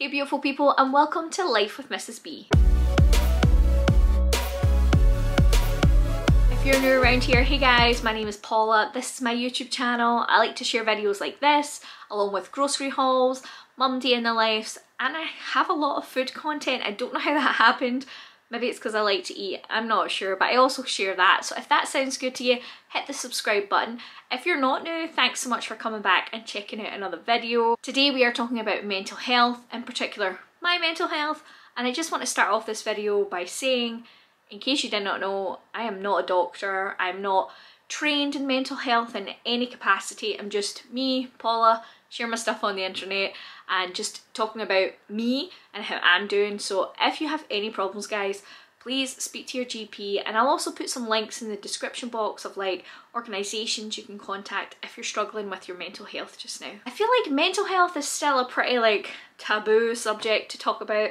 Hey beautiful people, and welcome to Life with Mrs. B. If you're new around here, hey guys, my name is Paula. This is my YouTube channel. I like to share videos like this, along with grocery hauls, mum day in the lives, and I have a lot of food content. I don't know how that happened. Maybe it's because I like to eat, I'm not sure, but I also share that. So if that sounds good to you, hit the subscribe button. If you're not new, thanks so much for coming back and checking out another video. Today we are talking about mental health, in particular my mental health, and I just want to start off this video by saying, in case you did not know, I am not a doctor, I'm not trained in mental health in any capacity. I'm just me, Paula, share my stuff on the internet and just talking about me and how I'm doing. So if you have any problems, guys, please speak to your GP, and I'll also put some links in the description box of like organisations you can contact if you're struggling with your mental health just now. I feel like mental health is still a pretty like taboo subject to talk about.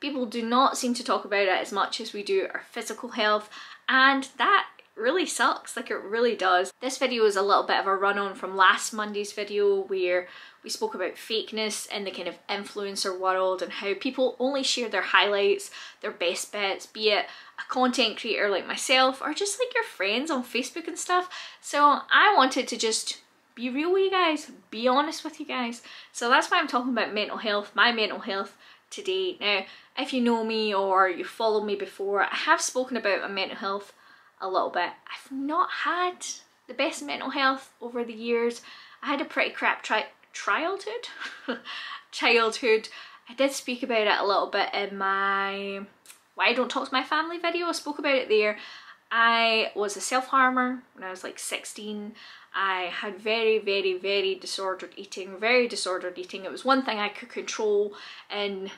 People do not seem to talk about it as much as we do our physical health, and that really sucks, like it really does. This video is a little bit of a run-on from last Monday's video where we spoke about fakeness in the kind of influencer world and how people only share their highlights, their best bits, be it a content creator like myself or just like your friends on Facebook and stuff. So I wanted to just be real with you guys, be honest with you guys. So that's why I'm talking about mental health, my mental health today. Now, if you know me or you followed me before, I have spoken about my mental health a little bit. I've not had the best mental health over the years. I had a pretty crap childhood. I did speak about it a little bit in my Why I Don't Talk to My Family video. I spoke about it there. I was a self-harmer when I was like 16. I had very disordered eating, It was one thing I could control and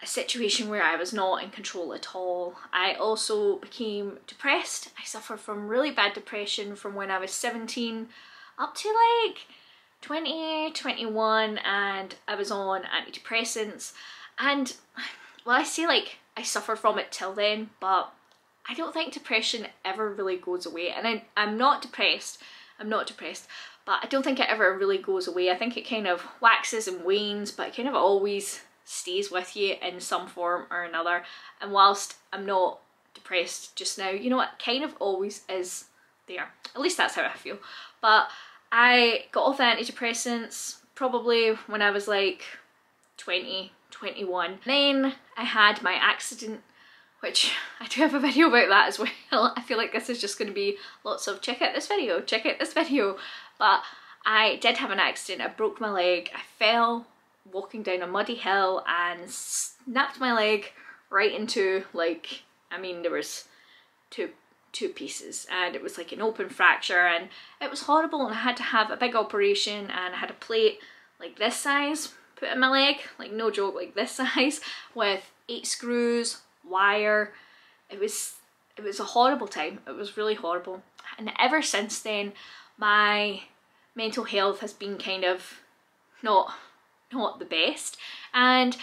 a situation where I was not in control at all. I also became depressed. I suffered from really bad depression from when I was 17 up to like 20, 21, and I was on antidepressants. And well, I say like I suffered from it till then, but I don't think depression ever really goes away. And I'm not depressed, but I don't think it ever really goes away. I think it kind of waxes and wanes, but it kind of always stays with you in some form or another. And whilst I'm not depressed just now, you know, it kind of always is there. At least that's how I feel. But I got off the antidepressants probably when I was like 20, 21. Then I had my accident, which I do have a video about that as well. I feel like this is just going to be lots of check out this video. But I did have an accident. I broke my leg. I fell walking down a muddy hill and snapped my leg right into, like, I mean, there was two pieces, and it was like an open fracture, and it was horrible, and I had to have a big operation, and I had a plate like this size put in my leg, like no joke, like this size, with 8 screws, wire. It was a horrible time. It was really horrible. And ever since then, my mental health has been kind of not the best, and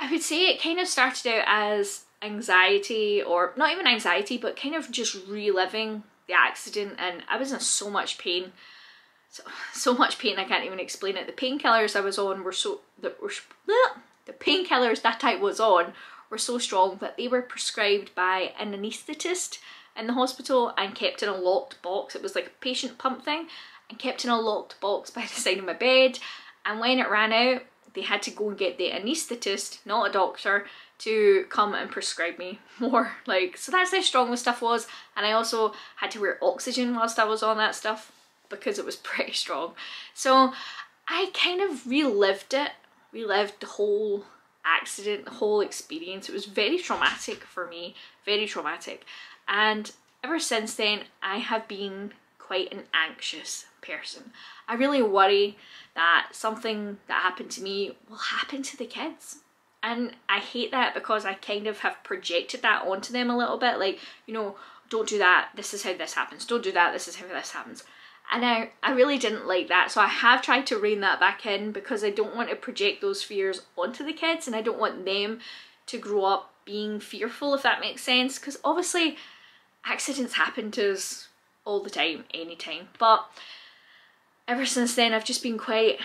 I would say it kind of started out as anxiety, or not even anxiety, but kind of just reliving the accident. And I was in so much pain, so much pain, I can't even explain it. The painkillers I was on were the painkillers that I was on were so strong that they were prescribed by an anaesthetist in the hospital and kept in a locked box. It was like a patient pump thing, and kept in a locked box by the side of my bed. And when it ran out, they had to go and get the anaesthetist, not a doctor, to come and prescribe me more. Like, so that's how strong the stuff was. And I also had to wear oxygen whilst I was on that stuff because it was pretty strong. So I kind of relived the whole accident, the whole experience. It was very traumatic for me, very traumatic. And ever since then, I have been quite an anxious person. I really worry that something that happened to me will happen to the kids, and I hate that because I kind of have projected that onto them a little bit, like, you know, don't do that, this is how this happens, don't do that, this is how this happens. And I really didn't like that, so I have tried to rein that back in because I don't want to project those fears onto the kids, and I don't want them to grow up being fearful, if that makes sense, because obviously accidents happen to us all the time, anytime. But ever since then, I've just been quite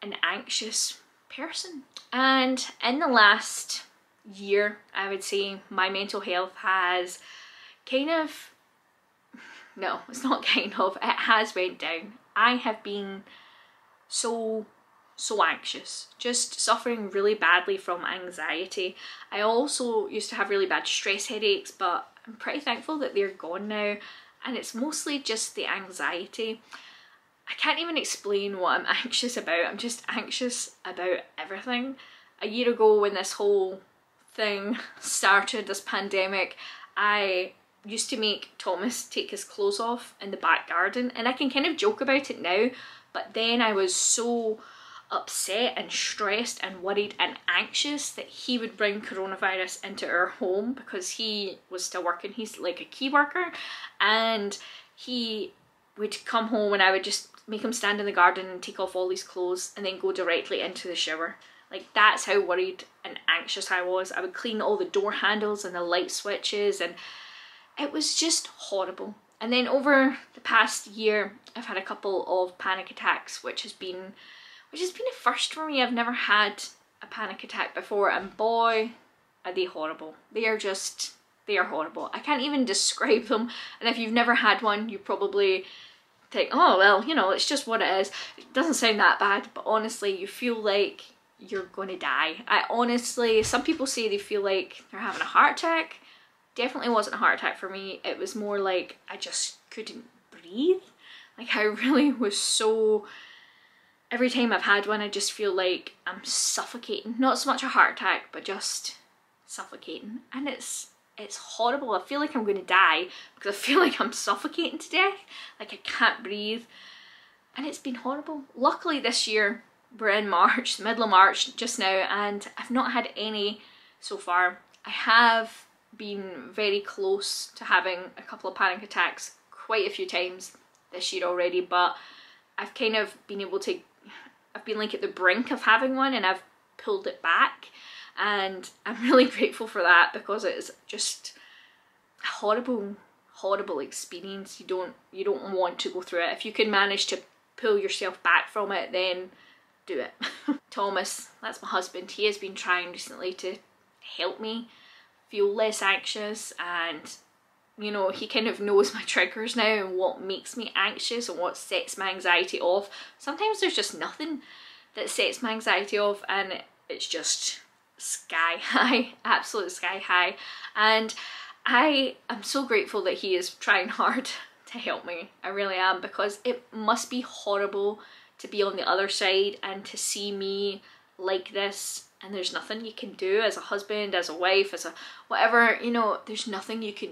an anxious person. And in the last year, I would say my mental health has kind of, no, it's not kind of, it has went down. I have been so anxious, just suffering really badly from anxiety. I also used to have really bad stress headaches, but I'm pretty thankful that they're gone now, and it's mostly just the anxiety. I can't even explain what I'm anxious about. I'm just anxious about everything. A year ago, when this whole thing started, this pandemic, I used to make Thomas take his clothes off in the back garden, and I can kind of joke about it now, but then I was so upset and stressed and worried and anxious that he would bring coronavirus into our home, because he was still working, he's like a key worker, and he would come home and I would just make him stand in the garden and take off all his clothes and then go directly into the shower. Like, that's how worried and anxious I was. I would clean all the door handles and the light switches, and it was just horrible. And then over the past year, I've had a couple of panic attacks, which has been a first for me. I've never had a panic attack before, and boy, are they horrible. They are horrible. I can't even describe them, and if you've never had one, you probably think, oh well, you know, it's just what it is. It doesn't sound that bad, but honestly, you feel like you're gonna die. I honestly, some people say they feel like they're having a heart attack. Definitely wasn't a heart attack for me. It was more like I just couldn't breathe. Like, I really was so, every time I've had one, I just feel like I'm suffocating. Not so much a heart attack, but just suffocating, and it's horrible. I feel like I'm gonna die because I feel like I'm suffocating to death. Like, I can't breathe, and it's been horrible. Luckily this year, we're in March, the middle of March just now, and I've not had any so far. I have been very close to having a couple of panic attacks quite a few times this year already, but I've kind of been able to, I've been like at the brink of having one and I've pulled it back, and I'm really grateful for that, because it's just a horrible experience. You don't want to go through it. If you can manage to pull yourself back from it, then do it. Thomas, that's my husband, he has been trying recently to help me feel less anxious, and you know, he kind of knows my triggers now and what makes me anxious and what sets my anxiety off. Sometimes there's just nothing that sets my anxiety off, and it's just sky high, absolute sky high, and I am so grateful that he is trying hard to help me. I really am, because it must be horrible to be on the other side and to see me like this, and there's nothing you can do as a husband, as a wife, as a whatever, you know, there's nothing you can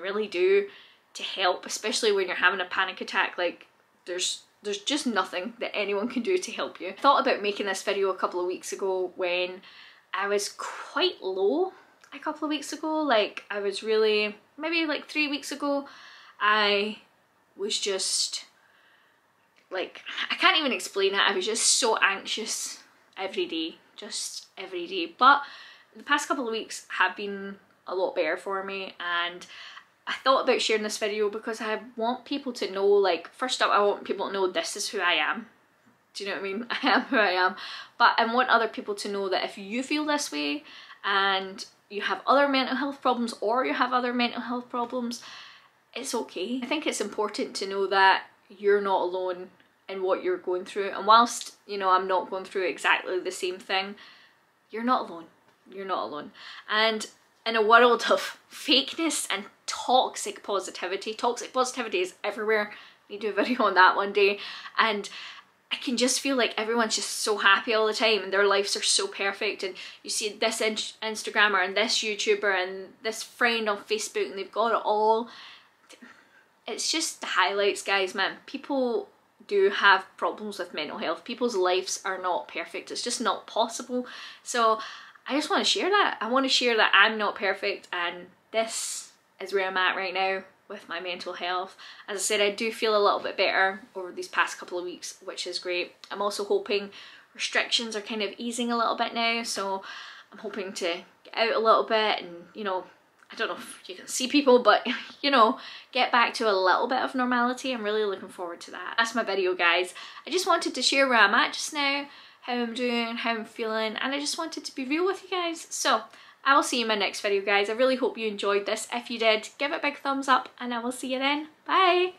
really do to help, especially when you're having a panic attack. Like, there's just nothing that anyone can do to help you. I thought about making this video a couple of weeks ago when I was quite low a couple of weeks ago. Like, I was really, maybe like 3 weeks ago, I was just like, I can't even explain it. I was just so anxious every day, but the past couple of weeks have been a lot better for me, and I thought about sharing this video because I want people to know, like, first up, I want people to know this is who I am. Do you know what I mean? I am who I am, but I want other people to know that if you feel this way and you have other mental health problems, or you have other mental health problems, it's okay. I think it's important to know that you're not alone in what you're going through, and whilst, you know, I'm not going through exactly the same thing, you're not alone. You're not alone. And in a world of fakeness and toxic positivity is everywhere. I need to do a video on that one day, and I can just feel like everyone's just so happy all the time and their lives are so perfect, and you see this Instagrammer and this YouTuber and this friend on Facebook and they've got it all. It's just the highlights, guys, man. People do have problems with mental health. People's lives are not perfect. It's just not possible. So I just want to share that. I want to share that I'm not perfect, and this is where I'm at right now with my mental health. As I said, I do feel a little bit better over these past couple of weeks, which is great. I'm also hoping restrictions are kind of easing a little bit now, so I'm hoping to get out a little bit, and, you know, I don't know if you can see people, but, you know, get back to a little bit of normality. I'm really looking forward to that. That's my video, guys. I just wanted to share where I'm at just now. how I'm doing, how I'm feeling, and I just wanted to be real with you guys. So I will see you in my next video, guys. I really hope you enjoyed this. If you did, give it a big thumbs up and I will see you then. Bye!